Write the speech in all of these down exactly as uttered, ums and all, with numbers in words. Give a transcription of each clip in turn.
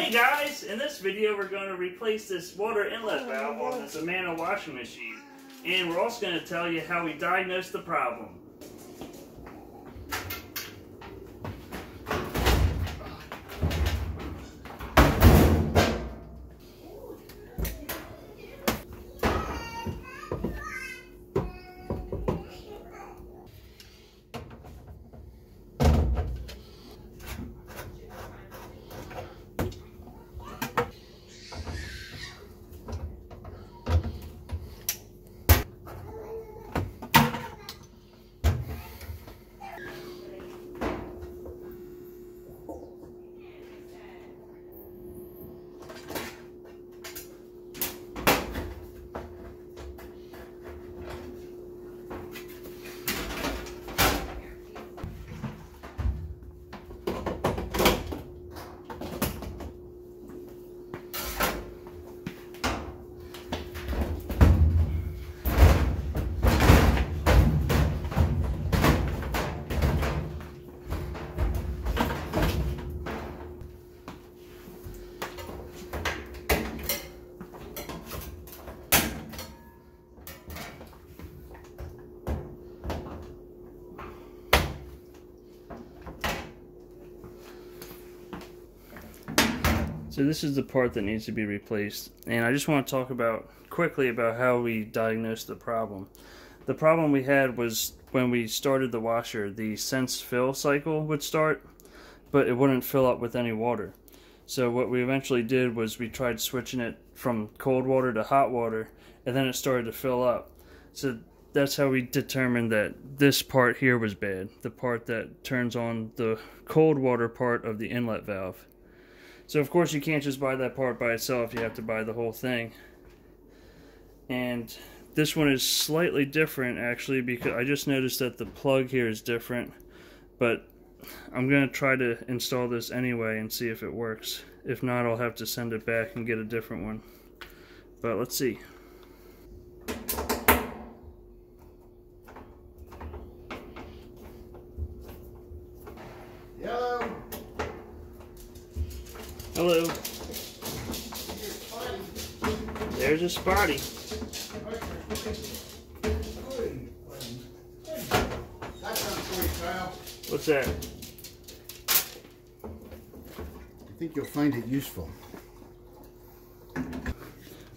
Hey guys, in this video we're going to replace this water inlet valve on this Amana washing machine. And we're also going to tell you how we diagnosed the problem. So this is the part that needs to be replaced, and I just want to talk about quickly about how we diagnosed the problem. The problem we had was when we started the washer, the sense fill cycle would start, but it wouldn't fill up with any water. So what we eventually did was we tried switching it from cold water to hot water, and then it started to fill up. So that's how we determined that this part here was bad, the part that turns on the cold water part of the inlet valve. So of course you can't just buy that part by itself, you have to buy the whole thing. And this one is slightly different actually, because I just noticed that the plug here is different, but I'm going to try to install this anyway and see if it works. If not, I'll have to send it back and get a different one. But let's see. Yellow. Hello. There's a Spotty. What's that? I think you'll find it useful.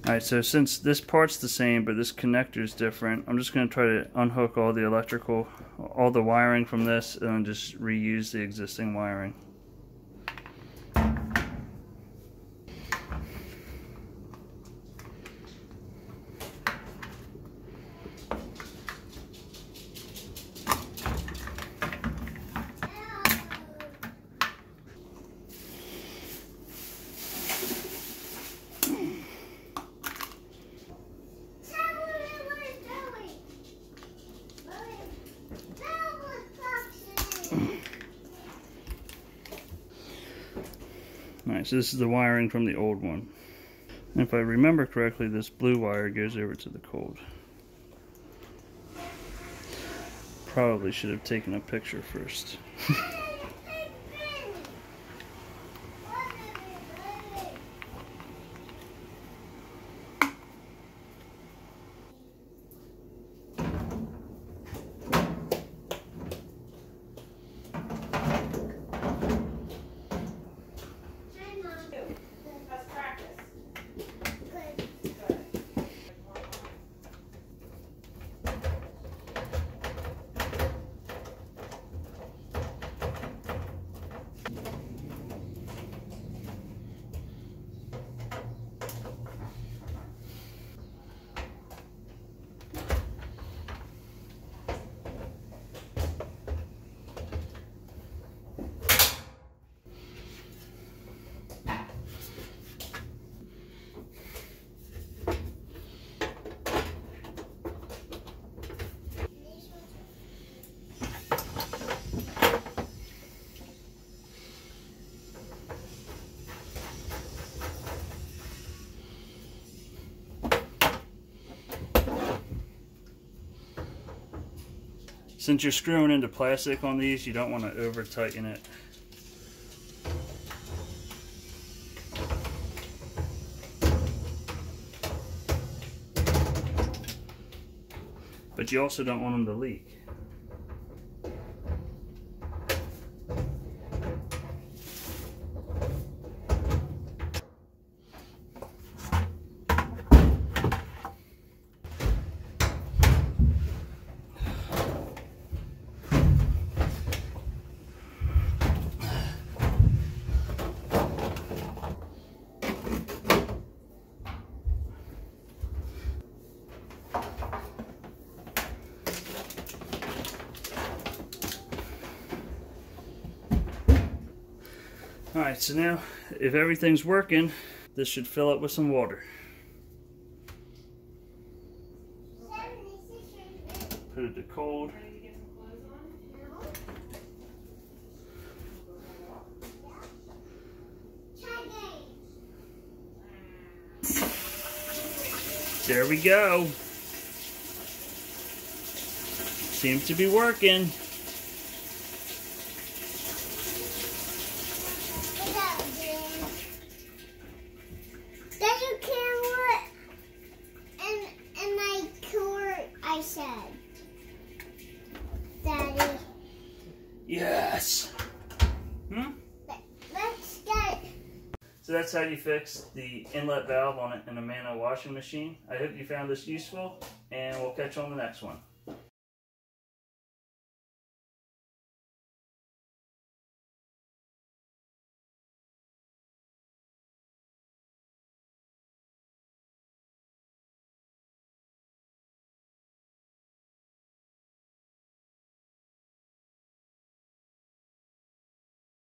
Alright, so since this part's the same but this connector is different, I'm just going to try to unhook all the electrical, all the wiring from this, and just reuse the existing wiring. Alright, so this is the wiring from the old one. And if I remember correctly, this blue wire goes over to the cold. Probably should have taken a picture first. Since you're screwing into plastic on these, you don't want to over tighten it. but you also don't want them to leak. Alright, so now if everything's working, this should fill up with some water. Put it to cold. There we go. Seems to be working. Daddy. Yes. Hmm? Let's get. So that's how you fix the inlet valve on an Amana washing machine. I hope you found this useful, and we'll catch you on the next one.